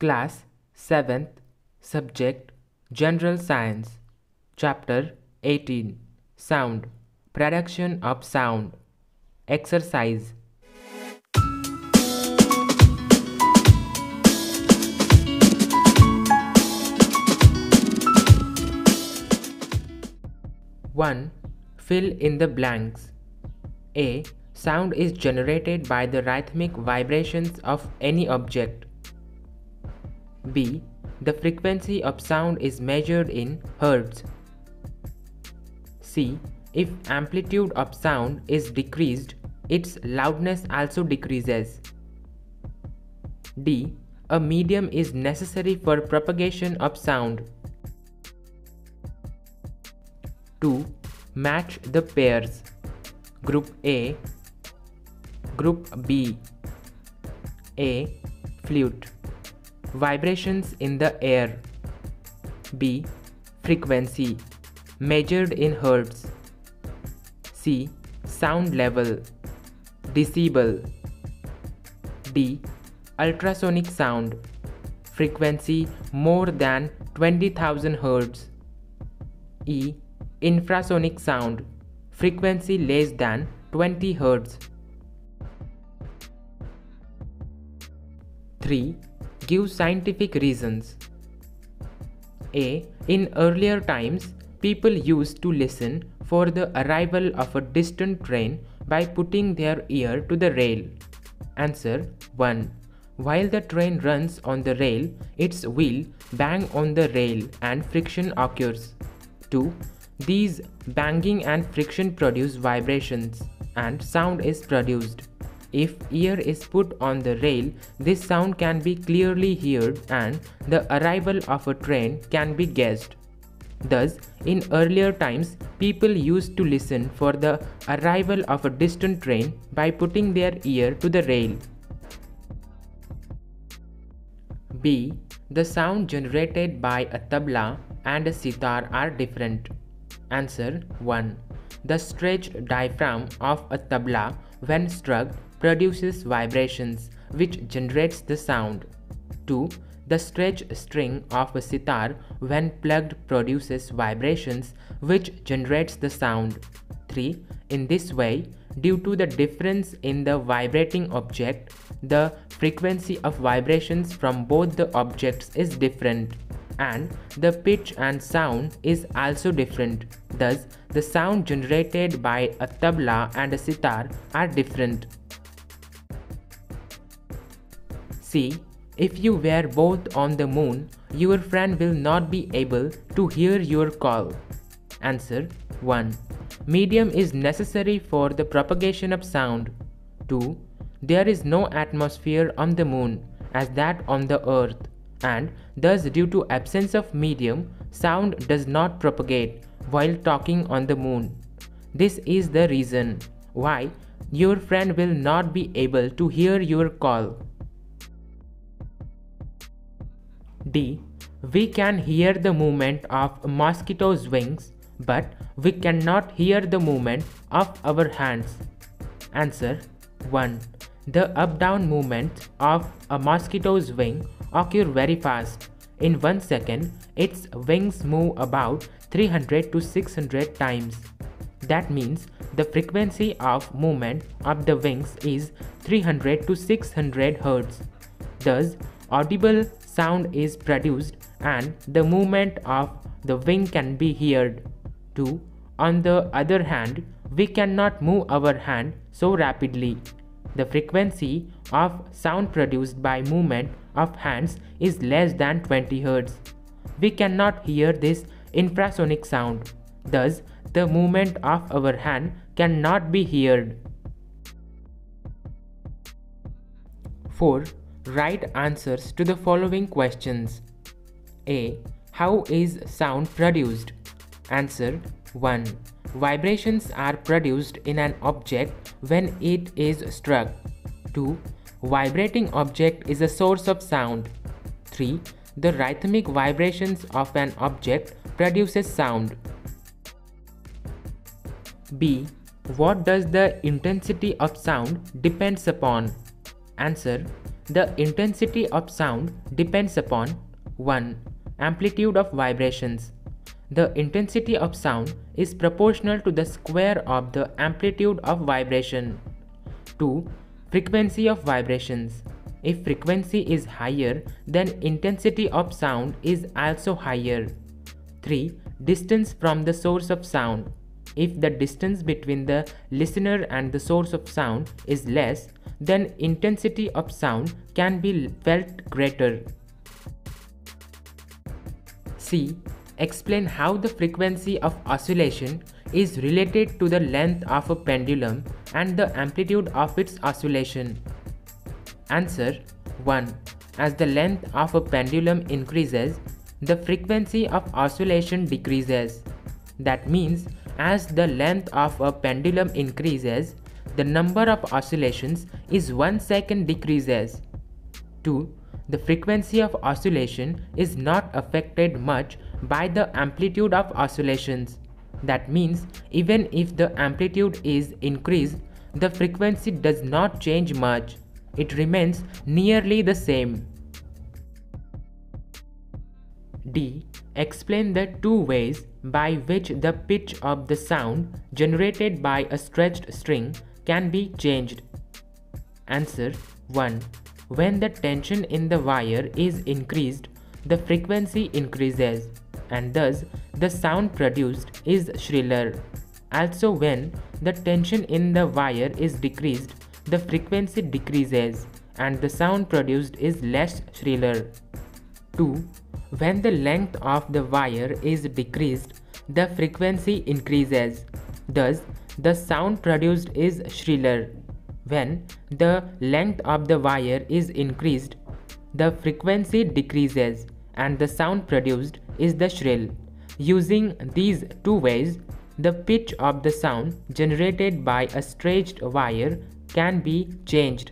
Class 7th, Subject General Science, Chapter 18, Sound, Production of Sound. Exercise. One, fill in the blanks. A. Sound is generated by the rhythmic vibrations of any object. B. The frequency of sound is measured in hertz. C. If amplitude of sound is decreased, its loudness also decreases. D. A medium is necessary for propagation of sound. 2. Match the pairs. Group A, Group B. A. Flute, vibrations in the air. B. Frequency, measured in hertz. C. Sound level, decibel. D. Ultrasonic sound, frequency more than 20,000 hertz. E. Infrasonic sound, frequency less than 20 hertz. 3. Give scientific reasons. A. In earlier times, people used to listen for the arrival of a distant train by putting their ear to the rail. Answer 1. While the train runs on the rail, its wheel bangs on the rail and friction occurs. 2. These banging and friction produce vibrations and sound is produced. If ear is put on the rail, this sound can be clearly heard and the arrival of a train can be guessed. Thus, in earlier times, people used to listen for the arrival of a distant train by putting their ear to the rail. B. The sound generated by a tabla and a sitar are different. Answer 1. The stretched diaphragm of a tabla when struck produces vibrations which generates the sound. 2. The stretched string of a sitar when plugged produces vibrations which generates the sound. 3. In this way, due to the difference in the vibrating object, the frequency of vibrations from both the objects is different, and the pitch and sound is also different. Thus, the sound generated by a tabla and a sitar are different. C. If you were both on the moon, your friend will not be able to hear your call. Answer 1. Medium is necessary for the propagation of sound. 2. There is no atmosphere on the moon as that on the earth, and thus due to absence of medium, sound does not propagate while talking on the moon. This is the reason why your friend will not be able to hear your call. D. We can hear the movement of mosquitoes' wings, but we cannot hear the movement of our hands. Answer 1. The up-down movement of a mosquito's wing occur very fast. In 1 second, its wings move about 300 to 600 times. That means the frequency of movement of the wings is 300 to 600 Hz. Thus, audible sound is produced and the movement of the wing can be heard. 2. On the other hand, we cannot move our hand so rapidly. The frequency of sound produced by movement of hands is less than 20 Hz. We cannot hear this infrasonic sound. Thus, the movement of our hand cannot be heard. 4. Write answers to the following questions. A. How is sound produced? Answer 1. Vibrations are produced in an object when it is struck. 2. Vibrating object is a source of sound. 3. The rhythmic vibrations of an object produces sound. B. What does the intensity of sound depends upon? Answer. The intensity of sound depends upon 1. Amplitude of vibrations. The intensity of sound is proportional to the square of the amplitude of vibration. 2. Frequency of vibrations. If frequency is higher, then intensity of sound is also higher. 3. Distance from the source of sound. If the distance between the listener and the source of sound is less, then intensity of sound can be felt greater. C. Explain how the frequency of oscillation is related to the length of a pendulum and the amplitude of its oscillation. Answer. 1. As the length of a pendulum increases, the frequency of oscillation decreases. That means, as the length of a pendulum increases, the number of oscillations is 1 second decreases. 2. The frequency of oscillation is not affected much by the amplitude of oscillations. That means, even if the amplitude is increased, the frequency does not change much. It remains nearly the same. D. Explain the two ways by which the pitch of the sound generated by a stretched string can be changed. Answer. 1. When the tension in the wire is increased, the frequency increases, and thus the sound produced is shriller. Also, when the tension in the wire is decreased, the frequency decreases, and the sound produced is less shriller. 2. When the length of the wire is decreased, the frequency increases. Thus, the sound produced is shriller. When the length of the wire is increased, the frequency decreases, and the sound produced is the shrill. Using these two ways, the pitch of the sound generated by a stretched wire can be changed.